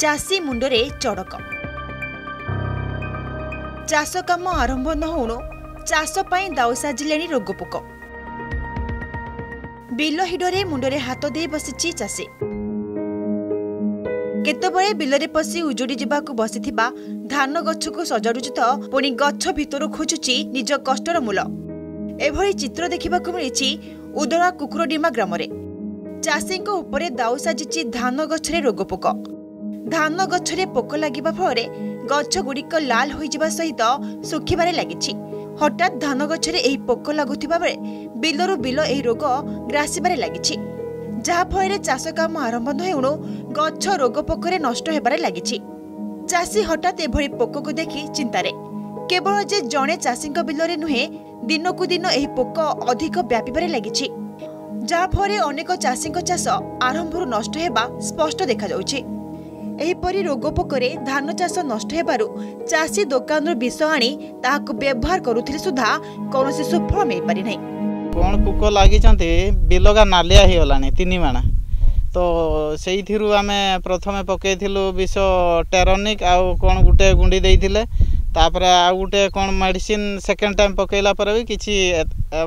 चाषी मुंडरे चड़क। चाष काम आरंभ न होणु चाष पाई दाऊ साजिले रोगपोक। बिल हिडरे मुंडरे हाथ दे बसी चाषी। केतबळे बिलरे पसी उजुड़ी जावाक बसीथिबा धान गछकु सजाडुचि त पुणी गछ भितर खोजुचि निज कष्टर मूल। एभळी चित्र देखिबाकु मिलिछि उदरा कुकुरडीमा ग्राम रे। चाषीको उपरे दाऊ साजिचि धान गछरे रोगपोक। धान गछरे पोक लागिबा फळे गछगुड़िक लाल होइ जिबा सहित सुखिबारे लागिछि। हठात धान गछरे एही पोक लागुथिबा बेले बिलरु बिल एही रोग ग्रासिबारे लागिछि। जहाँफल चाष काम आरंभ न होणु गछ रोगपोकरे नष्ट हेबारे लागिछि। चाषी हठात एभळी पोकको देखि चिंतारे। केवल जे जणे चाषीक बिलरे नुहे दिनकु दिन एही पोक अधिक व्यापीबारे लागिछि। जहाँफल अनेक चाषीक चाष आरंभरु नष्ट हेबा स्पष्ट देखा जाउछि। एहीपरि रोगपोकरे धान चाष नष्ट हेबारु चाषी दोकानरु विष आनी ताहाकु व्यवहार करुथिले सुद्धा कोनोसी सुफल मिल पारि नै। कौन पोक लगी बिल का नालिया होगानी तीन माणा तो से आम प्रथम पकईलु विष टेरोनिक आउ कौन गोटे गुंडी तापर आउ गोटे कौन मेडिसिन सेकेंड टाइम पकईला भी कि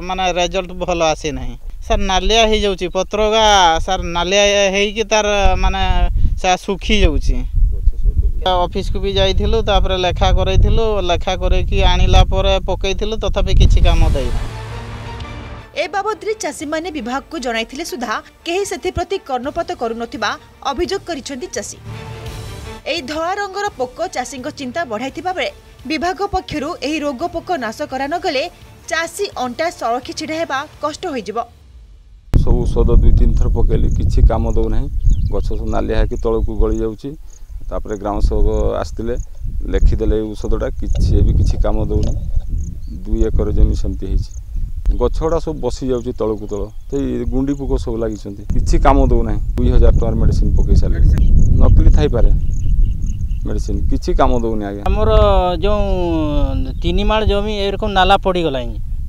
माने रिजल्ट भल आसी ना। सर नालिया हो जाऊँगी पत्रगा सर नालिया होगी तार माने सुखी जाऊँगी। ऑफिस को भी जाइलु तापर लेखा करूँ लेखा करला पकईलु तथापि किसी काम देना। ए बाबद्रे चाषी माने विभाग को जणाइथिले सुधा केही सेथि प्रति कर्णपात करुनथिबा अभियोग करिसेंती चाषी। एही धळा रंगर पोक चाषीक चिंता बढ़ाइथिबा बेले विभाग पक्षरु एही रोग पोक नाश करा न गले चाषी अंटा सरखी छिडा हेबा कष्ट होइ जिवो। सब औषध दुई तीन थर पकेली किछि काम दो नै गछ नालिया कि तळकु गळी जाउछि। तापर ग्राम सेवक आस्थिले लेखि देले औषधडा किछि भी किछि काम दो नै। 2 एकर जमी सेमति हेछि गछड़ा सब बसी जाऊँ तलकू तल तो गुंडी पोक सब लगी किसी कम दौना। 2000 टकर मेडिसिन पकई सारे नकली थी पारे मेडिसिन किसी कम दौनी। आज आमर जो 3 माड़ जमी ए रकम नाला पड़गला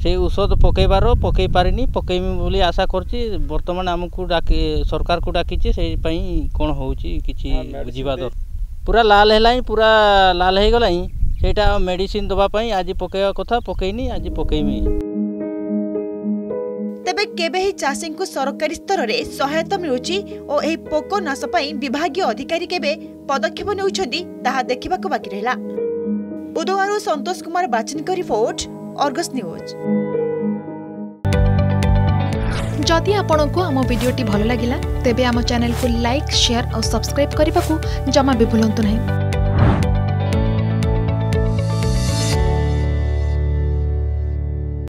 से औषध पकईबार पकई पारे पकईमी बोली आशा करतमान आमको डाक सरकार को डाकी से कौन हो बुझा दर पूरा लाल है पूरा लाल हो गला सेटा मेडिसिन दवापाई आज पकईवा कथा पकईनी आज पकईमी। तबे केबे ही चाषी को सरकारी स्तर में सहायता मिलूची और यह पोक नाश पाई विभागीय अधिकारी केबे पदक्षेप नेउछंदी ताहा देखिबाकू बाकी रहला। बुधवार संतोष कुमार बाचिन का रिपोर्ट अर्गस न्यूज। जदि आपण को आम वीडियोटी भल लागिला तेबे आम चैनल को लाइक शेयर और सब्सक्राइब करने को जमा भी भूलंतु नहीं।